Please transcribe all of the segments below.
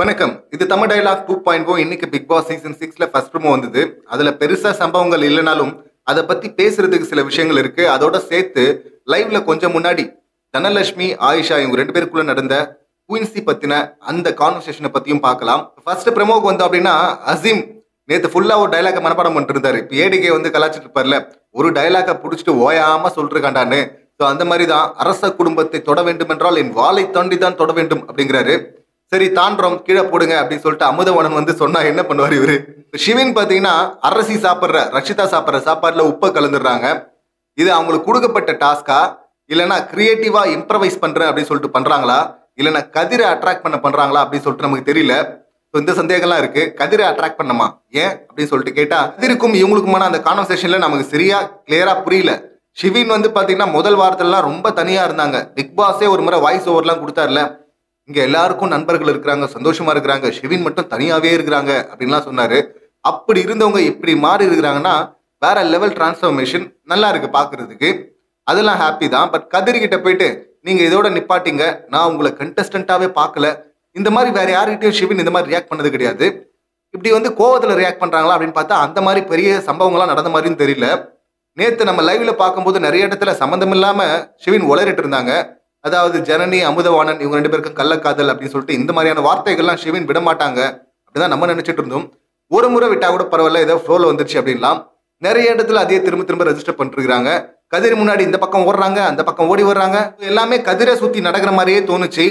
வணக்கம். இது தமிழ் டயலாக் 2.0. இன்னைக்கு பிக் பாஸ் சீசன் 6ல ஃபர்ஸ்ட் ப்ரோமோ வந்தது. அதுல பெருசா சம்பவங்கள் இல்லைனாலும் அதை பத்தி பேசுறதுக்கு சில விஷயங்கள் இருக்கு. அதோட சேர்த்து லைவ்ல கொஞ்சம் முன்னாடி தனலட்சுமி, ஆயிஷா இவங்க ரெண்டு பேருக்குள்ள நடந்த குயின்சி பத்தின அந்த கான்வர்சேஷனை பத்தியும் பார்க்கலாம். ஃபர்ஸ்ட் ப்ரோமோக்கு வந்தோம் அப்படின்னா, அசீம் நேற்று ஃபுல்லா ஒரு டயலாக மனப்பாடம் பண்ணிட்டு இருந்தாரு. இப்போ ஏடிகே வந்து கலாச்சிட்டு இருப்பார்ல, ஒரு டயலாக பிடிச்சிட்டு ஓயாம சொல்லிருக்காண்டான்னு. ஸோ அந்த மாதிரி தான், அரச குடும்பத்தை தொட வேண்டும் என்றால் என் வாளை தாண்டி தான் தொட வேண்டும் அப்படிங்கிறாரு. சரி தாண்டோம், கீழே போடுங்க அப்படின்னு சொல்லிட்டு அமுதவனன் வந்து சொன்னா என்ன பண்ணுவார் இவரு? ஷிவின் பார்த்தீங்கன்னா அரசி சாப்பிட்ற ரஷிதா சாப்பிட்ற சாப்பாடுல உப்பை கலந்துடுறாங்க. இது அவங்களுக்கு கொடுக்கப்பட்ட டாஸ்கா, இல்லைன்னா கிரியேட்டிவா இம்ப்ரவைஸ் பண்றேன் அப்படின்னு சொல்லிட்டு பண்றாங்களா, இல்லைன்னா கதிரை அட்ராக்ட் பண்ண பண்றாங்களா அப்படின்னு சொல்லிட்டு நமக்கு தெரியல. ஸோ இந்த சந்தேகம்லாம் இருக்கு. கதிரை அட்ராக்ட் பண்ணமா ஏன் அப்படின்னு சொல்லிட்டு கேட்டா, கதிருக்கும் இவங்களுக்குமான அந்த கான்வர்சேஷன்ல நமக்கு சரியா கிளியரா புரியல. ஷிவின் வந்து பார்த்தீங்கன்னா முதல் வாரத்துலலாம் ரொம்ப தனியாக இருந்தாங்க. பிக் பாஸே ஒரு முறை வாய்ஸ் ஓவர்லாம் கொடுத்தாருல, இங்கே எல்லாருக்கும் நண்பர்கள் இருக்கிறாங்க, சந்தோஷமாக இருக்கிறாங்க, ஷிவின் மட்டும் தனியாகவே இருக்கிறாங்க அப்படின்லாம் சொன்னார். அப்படி இருந்தவங்க இப்படி மாறி இருக்கிறாங்கன்னா வேற லெவல் டிரான்ஸ்ஃபர்மேஷன், நல்லா இருக்குது பார்க்குறதுக்கு. அதெல்லாம் ஹாப்பி தான். பட் கதிர்கிட்ட போயிட்டு நீங்கள் இதோட நிப்பாட்டிங்க, நான் உங்களை கண்டஸ்டண்ட்டாகவே பார்க்கல, இந்த மாதிரி வேறு யார்கிட்டையும் ஷிவின் இந்த மாதிரி ரியாக்ட் பண்ணது கிடையாது, இப்படி வந்து கோவத்தில் ரியாக்ட் பண்ணுறாங்களா அப்படின்னு பார்த்தா அந்த மாதிரி பெரிய சம்பவங்கள்லாம் நடந்த மாதிரின்னு தெரியல. நேற்று நம்ம லைவ்ல பார்க்கும்போது நிறைய இடத்துல சம்மந்தம் இல்லாமல் ஷிவின் உளறிட்டு இருந்தாங்க. அதாவது ஜனனி, அமுதவாணன் இவங்க ரெண்டு பேருக்கும் கள்ளக்காதல் அப்படின்னு சொல்லிட்டு இந்த மாதிரியான வார்த்தைகள்லாம் ஷிவின் விட மாட்டாங்க அப்படிதான் நம்ம நினைச்சிட்டு இருந்தோம். ஒரு முறை விட்டா கூட பரவாயில்ல, ஏதோ ஃப்ளோவில் வந்துருச்சு அப்படின்லாம். நிறைய இடத்துல அதே திரும்ப திரும்ப ரெஜிஸ்டர் பண்ணிருக்கிறாங்க. கதிர் முன்னாடி இந்த பக்கம் ஓடுறாங்க, அந்த பக்கம் ஓடி வர்றாங்க, எல்லாமே கதிரை சுற்றி நடக்கிற மாதிரியே தோணுச்சு.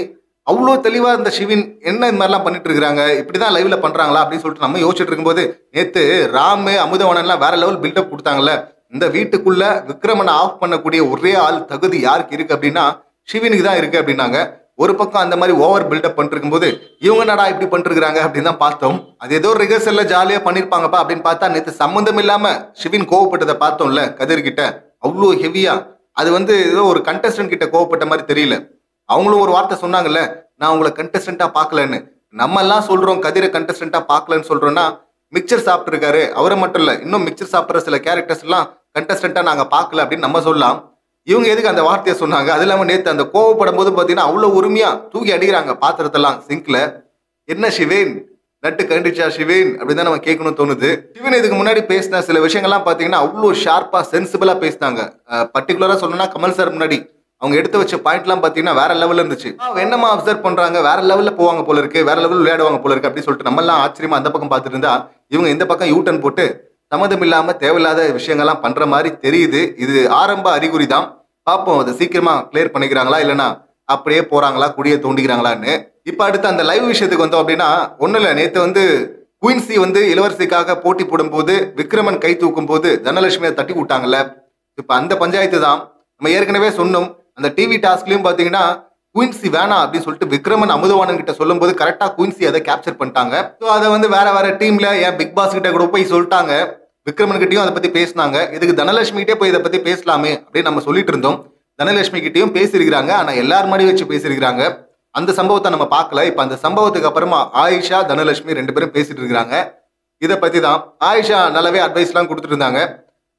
அவ்வளோ தெளிவாக இருந்த ஷிவின் என்ன இந்த மாதிரிலாம் பண்ணிட்டு இருக்கிறாங்க, இப்படி தான் லைவ்ல பண்ணுறாங்களா அப்படின்னு சொல்லிட்டு நம்ம யோசிச்சுட்டு இருக்கும்போது, நேற்று ராமு, அமுதவாணன்லாம் வேற லெவல் பில்டப் கொடுத்தாங்கல்ல, இந்த வீட்டுக்குள்ள விக்ரமனை ஆஃப் பண்ணக்கூடிய ஒரே ஆள் தகுதி யாருக்கு இருக்கு அப்படின்னா ஷிவினுக்கு தான் இருக்கு அப்படின்னாங்க. ஒரு பக்கம் அந்த மாதிரி ஓவர் பில்டப் பண்ணிட்டு இருக்கும்போது இவங்க நடா இப்படி பண்ணிருக்காங்க அப்படின்னு தான் பார்த்தோம். அது ஏதோ ரிகர்சல்ல ஜாலியா பண்ணிருப்பாங்கப்பா அப்படின்னு பார்த்தா, நேற்று சம்மந்தம் இல்லாம ஷிவின் கோவப்பட்டதை பார்த்தோம்ல கதிர்கிட்ட, அவ்வளோ ஹெவியா. அது வந்து ஏதோ ஒரு கண்டஸ்டன்ட் கிட்ட கோவப்பட்ட மாதிரி தெரியல. அவங்களும் ஒரு வார்த்தை சொன்னாங்கல்ல, நான் உங்களை கண்டஸ்டண்டா பார்க்கலன்னு. நம்ம எல்லாம் சொல்றோம் கதிரை கண்டஸ்டண்டா பார்க்கலன்னு சொல்றோம்னா, மிக்சர் சாப்பிட்டு இருக்காரு, அவரை மட்டும் இல்லை, இன்னும் மிக்சர் சாப்பிட்ற சில கேரக்டர்ஸ் எல்லாம் கண்டஸ்டண்டா நாங்கள் பார்க்கல அப்படின்னு நம்ம சொல்லலாம். இவங்க எதுக்கு அந்த வார்த்தையை சொன்னாங்க? அது இல்லாமல் நேற்று அந்த கோவப்படும் போது பார்த்தீங்கன்னா அவ்வளோ உரிமையா தூக்கி அடிக்கிறாங்க பாத்திரத்தெல்லாம் சிங்க்ல. என்ன ஷிவின் நட்டு கண்டிச்சா ஷிவின் அப்படின்னு தான் நம்ம கேட்கணும்னு தோணுது. ஷிவின் இதுக்கு முன்னாடி பேசின சில விஷயங்கள்லாம் பார்த்தீங்கன்னா அவ்வளோ ஷார்ப்பா சென்சிபிளா பேசினாங்க. பர்டிகுலராக சொல்லணும்னா கமல் சார் முன்னாடி அவங்க எடுத்து வச்ச பாயிண்ட்லாம் பார்த்தீங்கன்னா வேற லெவல்ல இருந்துச்சு. என்னமா அப்சர்வ் பண்றாங்க, வேற லெவல்ல போவாங்க போல இருக்கு, வேற லெவலில் விளையாடுவாங்க போல இருக்கு அப்படின்னு சொல்லிட்டு நம்மளாம் ஆச்சரியமா அந்த பக்கம் பார்த்துட்டு இருந்தா, இவங்க இந்த பக்கம் யூ டர்ன் போட்டு சம்மந்தம் இல்லாமல் தேவையில்லாத விஷயங்கள்லாம் பண்ணுற மாதிரி தெரியுது. இது ஆரம்ப அறிகுறி தான். பார்ப்போம் அதை சீக்கிரமாக கிளியர் பண்ணிக்கிறாங்களா, இல்லைனா அப்படியே போகிறாங்களா, குடியை தோண்டிக்கிறாங்களான்னு. இப்போ அடுத்து அந்த லைவ் விஷயத்துக்கு வந்தோம் அப்படின்னா, ஒன்றும் இல்லை, நேற்று வந்து குயின்சி வந்து இளவரசிக்காக போட்டி போடும்போது விக்ரமன் கை தூக்கும் போது தனலட்சுமியை தட்டி விட்டாங்கல்ல, இப்போ அந்த பஞ்சாயத்து தான். நம்ம ஏற்கனவே சொன்னோம், அந்த டிவி டாஸ்க்லையும் பார்த்தீங்கன்னா குயின்சி வேணாம் அப்படின்னு சொல்லிட்டு விக்ரமன் அமுதவாணன் கிட்ட சொல்லும் போது கரெக்டாக குயின்சி அதை கேப்சர் பண்ணிட்டாங்க. ஸோ அதை வந்து வேற வேற டீம்ல என் பிக் பாஸ் கிட்ட கூட போய் சொல்லிட்டாங்க, விக்ரமன் கிட்டையும் அதை பத்தி பேசினாங்க. இதுக்கு தனலட்சுமி கிட்டே போய் இதை பத்தி பேசலாமே அப்படின்னு நம்ம சொல்லிட்டு இருந்தோம். தனலட்சுமி கிட்டையும் பேசியிருக்கிறாங்க, ஆனால் எல்லார் மாதிரி வச்சு பேசியிருக்கிறாங்க. அந்த சம்பவத்தை நம்ம பார்க்கல. இப்போ அந்த சம்பவத்துக்கு அப்புறமா ஆயிஷா, தனலட்சுமி ரெண்டு பேரும் பேசிட்டு இருக்கிறாங்க. இதை பத்தி தான் ஆயிஷா நல்லாவே அட்வைஸ்லாம் கொடுத்துட்டு இருந்தாங்க.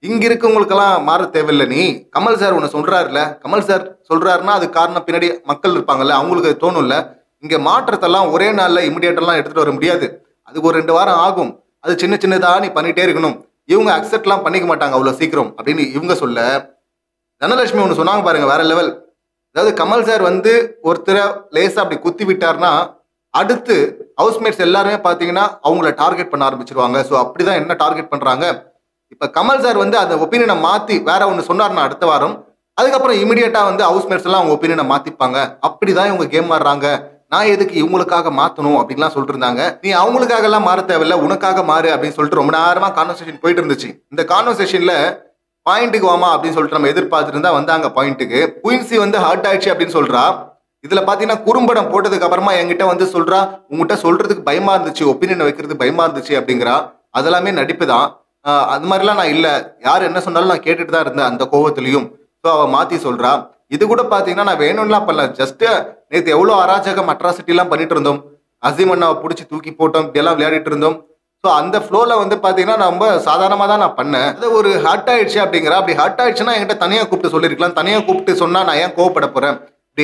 இங்க இருக்கவங்களுக்கெல்லாம் மாற தேவையில்லை, நீ கமல் சார் ஒன்று சொல்றாருல, கமல் சார் சொல்றாருன்னா அது காரணம் பின்னாடி மக்கள் இருப்பாங்கல்ல, அவங்களுக்கு தோணும்ல, இங்க மாற்றத்தெல்லாம் ஒரே நாள்ல இமிடியேட்டெல்லாம் எடுத்துட்டு வர முடியாது, அதுக்கு ஒரு 2 வாரம் ஆகும், அது சின்ன சின்னதாக நீ பண்ணிட்டே இருக்கணும், இவங்க அக்செப்ட்லாம் பண்ணிக்க மாட்டாங்க அவ்வளோ சீக்கிரம் அப்படின்னு இவங்க சொல்ல, தனலட்சுமி ஒன்று சொன்னாங்க பாருங்க, வேற லெவல். அதாவது கமல் சார் வந்து ஒருத்தரை லேசா அப்படி குத்தி விட்டார்னா அடுத்து ஹவுஸ்மேட்ஸ் எல்லாருமே பார்த்தீங்கன்னா அவங்கள டார்கெட் பண்ண ஆரம்பிச்சிருவாங்க. ஸோ அப்படிதான் என்ன டார்கெட் பண்றாங்க. இப்போ கமல் சார் வந்து அந்த ஒப்பீனியனை மாற்றி வேற ஒன்று சொன்னார்னா அடுத்த வாரம் அதுக்கப்புறம் இமீடியட்டாக வந்து ஹவுஸ்மேட்ஸ் எல்லாம் அவங்க ஒப்பீனியனை மாற்றிப்பாங்க. அப்படி தான் இவங்க கேம் ஆடுறாங்க, நான் எதுக்கு இவங்களுக்காக மாற்றணும் அப்படின்லாம் சொல்லிட்டுருந்தாங்க. நீ அவங்களுக்காக எல்லாம் மாற தேவையில்லை, உனக்காக மாறு அப்படின்னு சொல்லிட்டு ரொம்ப நேரமாக கான்வர்சேஷன் போயிட்டு இருந்துச்சு. இந்த கான்வர்சேஷனில் பாயிண்ட்டுக்கு வாமா அப்படின்னு சொல்லிட்டு நம்ம எதிர்பார்த்துருந்தா வந்தாங்க பாயிண்ட்டுக்கு. குயின்சி வந்து ஹர்ட் ஆயிடுச்சு அப்படின்னு சொல்கிறா. இதில் பார்த்தீங்கன்னா குறும்படம் போட்டதுக்கு அப்புறமா என்கிட்ட வந்து சொல்கிறா, உங்ககிட்ட சொல்கிறதுக்கு பயமாக இருந்துச்சு, ஒப்பீனியனை வைக்கிறதுக்கு பயமாக இருந்துச்சு அப்படிங்கிறா. அதெல்லாமே நடிப்பு தான், அது மாதிரிலாம் நான் இல்லை, யார் என்ன சொன்னாலும் நான் கேட்டுட்டு தான் இருந்தேன் அந்த கோவத்திலையும். ஸோ அவள் மாற்றி சொல்கிறா. இது கூட பார்த்தீங்கன்னா நான் வேணும்லாம் பண்ணல, ஜஸ்ட்டு நேற்று எவ்வளோ அராஜகம் அட்ராசிட்டிலாம் பண்ணிட்டு இருந்தோம், அசீம் அண்ணாவை பிடிச்சி தூக்கி போட்டோம், இப்படியெல்லாம் விளையாடிட்டு இருந்தோம். ஸோ அந்த ஃப்ளோவில் வந்து பார்த்தீங்கன்னா நான் ரொம்ப சாதாரணமாக தான் நான் பண்ணேன். அது ஒரு ஹர்ட் ஆயிடுச்சு அப்படிங்கிற, அப்படி ஹர்ட் ஆயிடுச்சுன்னா என்கிட்ட தனியாக கூப்பிட்டு சொல்லியிருக்கலாம், தனியாக கூப்பிட்டு சொன்னால் நான் ஏன் கோவப்பட போகிறேன்,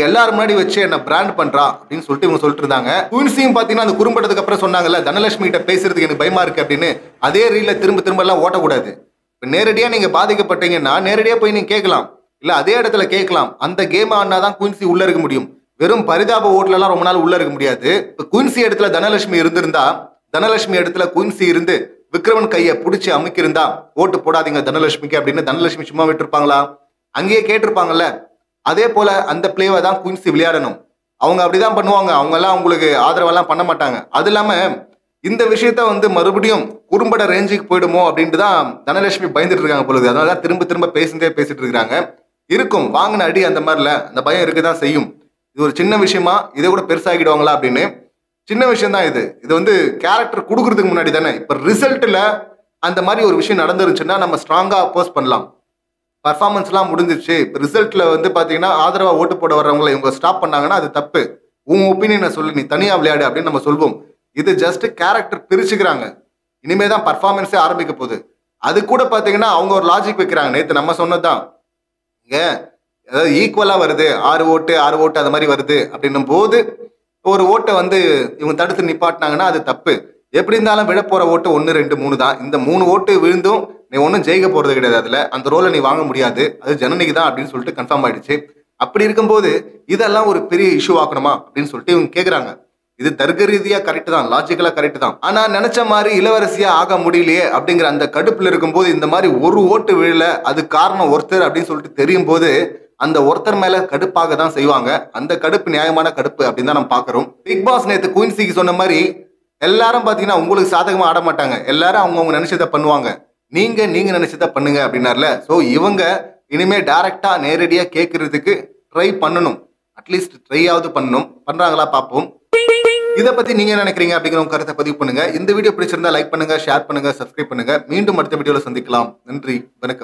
எல்லாரும் முன்னாடி வச்சு என்ன பிராண்ட் பண்றா அப்படின்னு சொல்லிட்டு இவங்க சொல்லிட்டு இருந்தாங்க. குயின்சியும் பாத்தீங்கன்னா அந்த குறும்பட்டதுக்கு அப்புறம் சொன்னாங்கல்ல தனலட்சுமி கிட்ட பேசுறதுக்கு எனக்கு பயமா இருக்கு அப்படின்னு, அதே ரீல்ல திரும்ப எல்லாம் ஓட்டக்கூடாது. இப்ப நேரடியா நீங்க பாதிக்கப்பட்டீங்கன்னா நேரடியா போய் நீங்க கேட்கலாம், இல்ல அதே இடத்துல கேட்கலாம். அந்த கேம் ஆனாதான் குயின்சி உள்ள இருக்க முடியும். வெறும் பரிதாப ஓட்டுல எல்லாம் ரொம்ப நாள் உள்ள இருக்க முடியாது. இப்ப குயின்சி இடத்துல தனலட்சுமி இருந்திருந்தா, தனலட்சுமி இடத்துல குயின்சி இருந்து விக்ரமன் கையை பிடிச்சி அமுக்கிருந்தா ஓட்டு போடாதீங்க தனலட்சுமிக்கு அப்படின்னு தனலட்சுமி சும்மா விட்டுருப்பாங்களா? அங்கேயே கேட்டிருப்பாங்கல்ல. அதே போல அந்த பிளேவை தான் குயின்சி விளையாடணும். அவங்க அப்படிதான் பண்ணுவாங்க. அவங்க எல்லாம் அவங்களுக்கு ஆதரவெல்லாம் பண்ண மாட்டாங்க. அது இல்லாம இந்த விஷயத்த வந்து மறுபடியும் குறும்பட ரேஞ்சுக்கு போயிடுமோ அப்படின்ட்டு தான் தனலட்சுமி பயந்துட்டு இருக்காங்க பொழுது. அதனால திரும்ப பேசிட்டு இருக்கிறாங்க. இருக்கும் வாங்கின அடி அந்த மாதிரில அந்த பயம் இருக்குதான் செய்யும். இது ஒரு சின்ன விஷயமா இதை கூட பெருசாகிடுவாங்களா அப்படின்னு, சின்ன விஷயம் தான் இது. இது வந்து கேரக்டர் கொடுக்கறதுக்கு முன்னாடி தானே. இப்போ ரிசல்ட்டில் அந்த மாதிரி ஒரு விஷயம் நடந்துருச்சுன்னா நம்ம ஸ்ட்ராங்காக அப்போஸ் பண்ணலாம். பர்ஃபார்மன்ஸ்லாம் முடிஞ்சிச்சு, இப்போ ரிசல்ட்டில் வந்து பார்த்தீங்கன்னா ஆதரவாக ஓட்டு போட வர்றவங்களை இவங்க ஸ்டாப் பண்ணாங்கன்னா அது தப்பு. உன் ஒப்பீனியனை சொல்லி நீ தனியாக விளையாடு அப்படின்னு நம்ம சொல்வோம். இது ஜஸ்ட் கேரக்டர் பிரிச்சுக்கிறாங்க. இனிமேல் தான் பர்ஃபார்மன்ஸே ஆரம்பிக்க போகுது. அது கூட பார்த்தீங்கன்னா அவங்க ஒரு லாஜிக் வைக்கிறாங்க. நேற்று நம்ம சொன்னதான் இங்கே அதாவது ஈக்குவலாக வருது, 6 ஓட்டு 6 ஓட்டு அது மாதிரி வருது அப்படின்னும் போது ஒரு ஓட்டை வந்து இவங்க தடுத்து நிப்பாட்டினாங்கன்னா அது தப்பு. எப்படி இருந்தாலும் விழ போகிற ஓட்டு 1 2 3 தான். இந்த 3 ஓட்டு விழுந்தும் நீ ஒன்றும் ஜெயிக்க போகிறது கிடையாது. அதில் அந்த ரோலை நீ வாங்க முடியாது. அது ஜனனிக்கு தான் அப்படின்னு சொல்லிட்டு கன்ஃபார்ம் ஆகிடுச்சு. அப்படி இருக்கும்போது இதெல்லாம் ஒரு பெரிய இஷ்யூ ஆக்கணுமா அப்படின்னு சொல்லிட்டு இவங்க கேட்குறாங்க. இது தர்க்க ரீதியாக கரெக்டு தான், லாஜிக்கலாக கரெக்டு தான். ஆனால் நினச்ச மாதிரி இளவரசியாக ஆக முடியலையே அப்படிங்கிற அந்த கடுப்பில் இருக்கும்போது இந்த மாதிரி 1 ஓட்டு விழலை, அது காரணம் ஒருத்தர் அப்படின்னு சொல்லிட்டு தெரியும் போது அந்த ஒருத்தர் மேல கடுப்பாக தான் செய்வாங்க. அந்த கடுப்பு நியாயமான கடுப்பு அப்படின்னு தான் நம்ம பாக்குறோம். பிக் பாஸ் நேற்று குயின்சிக்கு சொன்ன மாதிரி எல்லாரும் பாத்தீங்கன்னா உங்களுக்கு சாதகமா ஆட மாட்டாங்க. எல்லாரும் அவங்க நினைச்சதை பண்ணுவாங்க. நீங்க நினைச்சதை பண்ணுங்க அப்படின்னார்ல. ஸோ இவங்க இனிமே டைரக்டா நேரடியா கேட்கறதுக்கு ட்ரை பண்ணணும். அட்லீஸ்ட் ட்ரையாவது பண்ணணும். பண்றாங்களா பார்ப்போம். இதை பத்தி நீங்க என்ன நினைக்கிறீங்க அப்படிங்கிற கருத்தை பதிவு பண்ணுங்க. இந்த வீடியோ பிடிச்சிருந்தா லைக் பண்ணுங்க, ஷேர் பண்ணுங்க, சப்ஸ்கிரைப் பண்ணுங்க. மீண்டும் அடுத்த வீடியோல சந்திக்கலாம். நன்றி, வணக்கம்.